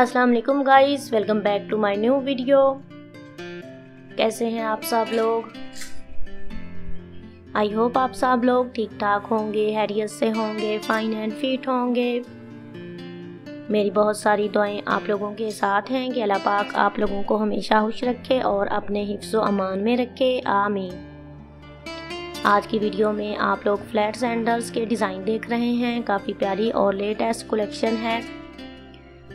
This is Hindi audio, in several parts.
अस्सलाम वालेकुम guys, welcome back to my new video. कैसे हैं आप सब लोग? आई होप आप सब लोग ठीक ठाक होंगे, हैरियत से होंगे, फाइन एंड फिट होंगे। मेरी बहुत सारी दुआएं आप लोगों के साथ हैं कि अल्लाह पाक आप लोगों को हमेशा खुश रखे और अपने हिफ्ज़ो अमान में रखे, आमीन। आज की वीडियो में आप लोग फ्लैट सैंडल्स के डिज़ाइन देख रहे हैं, काफ़ी प्यारी और लेटेस्ट कलेक्शन है।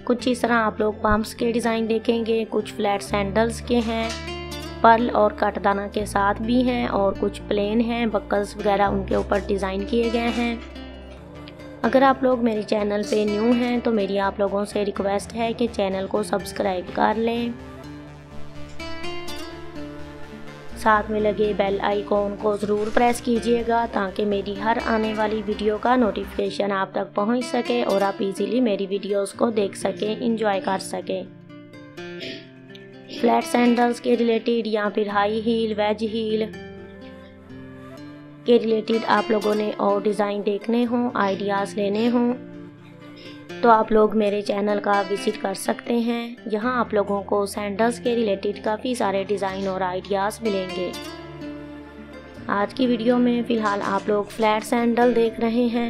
कुछ इस तरह आप लोग पम्प्स के डिज़ाइन देखेंगे, कुछ फ्लैट सैंडल्स के हैं, पर्ल और कटदाना के साथ भी हैं और कुछ प्लेन हैं, बकल्स वगैरह उनके ऊपर डिज़ाइन किए गए हैं। अगर आप लोग मेरे चैनल पे न्यू हैं तो मेरी आप लोगों से रिक्वेस्ट है कि चैनल को सब्सक्राइब कर लें, साथ में लगे बेल आइकॉन को ज़रूर प्रेस कीजिएगा ताकि मेरी हर आने वाली वीडियो का नोटिफिकेशन आप तक पहुंच सके और आप इजीली मेरी वीडियोस को देख सकें, इंजॉय कर सकें। फ्लैट सैंडल्स के रिलेटेड या फिर हाई हील, वेज हील के रिलेटेड आप लोगों ने और डिज़ाइन देखने हों, आइडियाज़ लेने हों तो आप लोग मेरे चैनल का विजिट कर सकते हैं। यहाँ आप लोगों को सैंडल्स के रिलेटेड काफ़ी सारे डिज़ाइन और आइडियाज़ मिलेंगे। आज की वीडियो में फ़िलहाल आप लोग फ्लैट सैंडल देख रहे हैं।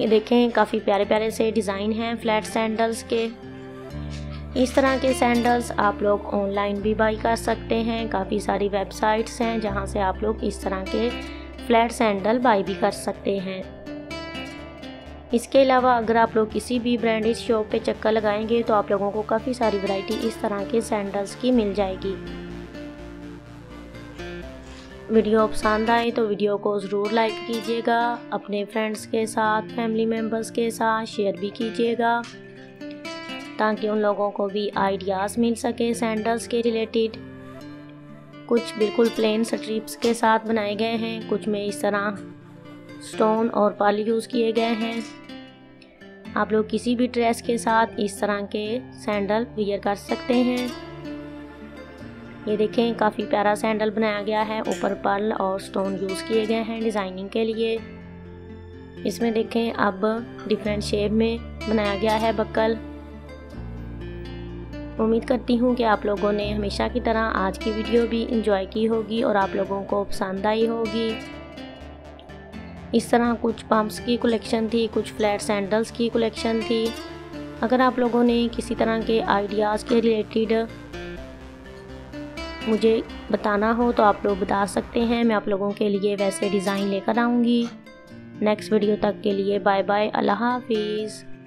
ये देखें, काफ़ी प्यारे प्यारे से डिज़ाइन हैं फ्लैट सैंडल्स के। इस तरह के सैंडल्स आप लोग ऑनलाइन भी बाई कर सकते हैं, काफ़ी सारी वेबसाइट्स हैं जहाँ से आप लोग इस तरह के फ्लैट सैंडल बाई भी कर सकते हैं। इसके अलावा अगर आप लोग किसी भी ब्रांडेड शॉप पे चक्कर लगाएंगे तो आप लोगों को काफ़ी सारी वैरायटी इस तरह के सैंडल्स की मिल जाएगी। वीडियो पसंद आए तो वीडियो को ज़रूर लाइक कीजिएगा, अपने फ्रेंड्स के साथ, फैमिली मेम्बर्स के साथ शेयर भी कीजिएगा ताकि उन लोगों को भी आइडियाज़ मिल सके सैंडल्स के रिलेटेड। कुछ बिल्कुल प्लेन स्ट्रिप्स के साथ बनाए गए हैं, कुछ में इस तरह स्टोन और पर्ल यूज़ किए गए हैं। आप लोग किसी भी ड्रेस के साथ इस तरह के सैंडल वियर कर सकते हैं। ये देखें, काफ़ी प्यारा सैंडल बनाया गया है, ऊपर पर्ल और स्टोन यूज़ किए गए हैं डिज़ाइनिंग के लिए। इसमें देखें, अब डिफरेंट शेप में बनाया गया है बकल। उम्मीद करती हूँ कि आप लोगों ने हमेशा की तरह आज की वीडियो भी इंजॉय की होगी और आप लोगों को पसंद आई होगी। इस तरह कुछ पम्प्स की कलेक्शन थी, कुछ फ्लैट सैंडल्स की कलेक्शन थी। अगर आप लोगों ने किसी तरह के आइडियाज़ के रिलेटेड मुझे बताना हो तो आप लोग बता सकते हैं, मैं आप लोगों के लिए वैसे डिज़ाइन लेकर आऊँगी। नेक्स्ट वीडियो तक के लिए बाय बाय, अल्लाह हाफिज़।